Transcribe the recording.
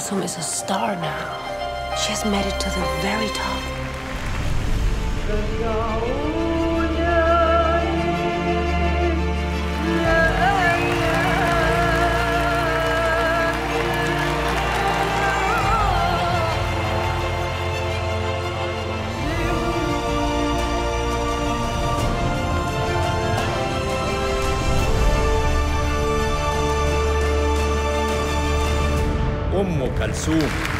Kulthum is a star now. She has made it to the very top. Oum Kulthum.